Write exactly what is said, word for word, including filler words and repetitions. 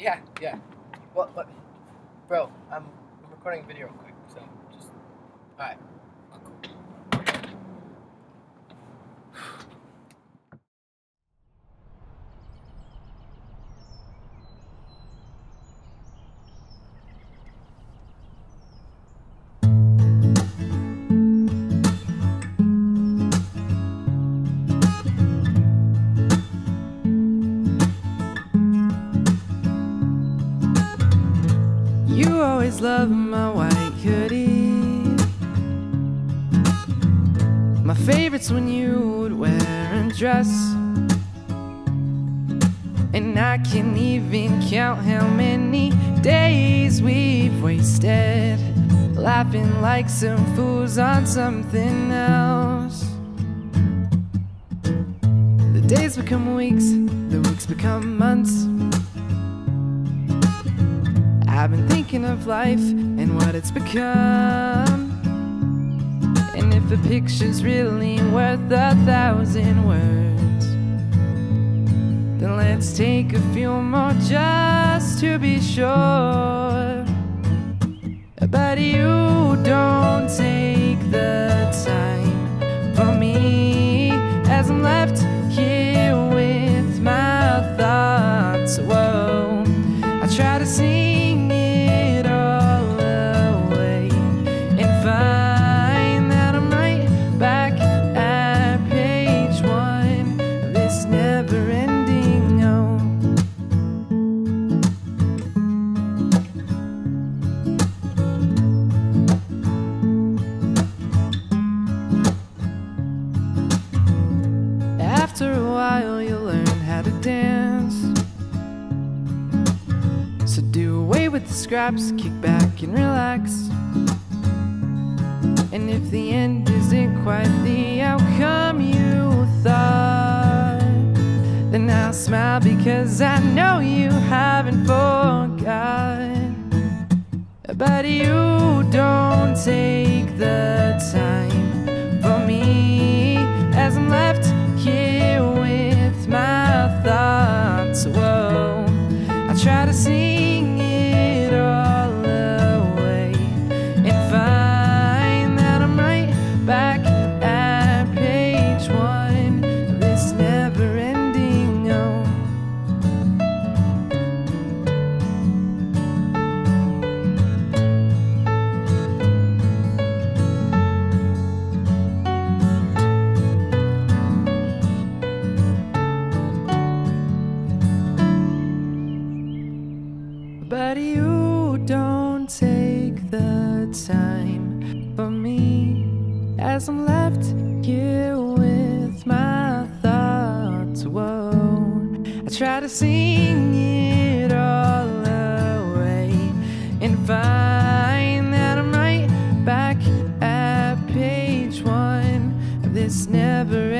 Yeah, yeah. What, what? Bro, I'm, I'm recording a video real quick, so just, all right. You always love my white hoodie. My favorite's when you would wear a dress. And I can't even count how many days we've wasted laughing like some fools on something else. The days become weeks, the weeks become months. I've been thinking of life and what it's become, and if a picture's really worth a thousand words, then let's take a few more just to be sure. But you don't take the time for me as I'm left here with my thoughts. Whoa, I try to see after a while you'll learn how to dance. So do away with the scraps, kick back and relax. And if the end isn't quite the outcome you thought, then I'll smile because I know you haven't forgot. But you don't take the time for me as I'm left here with my thoughts. Whoa, I try to sing it all away and find that I'm right back at page one of this never-ending oh. But you don't take the time for me as I'm left here with my thoughts. Whoa, I try to sing it all away and find that I'm right back at page one of this never-ending.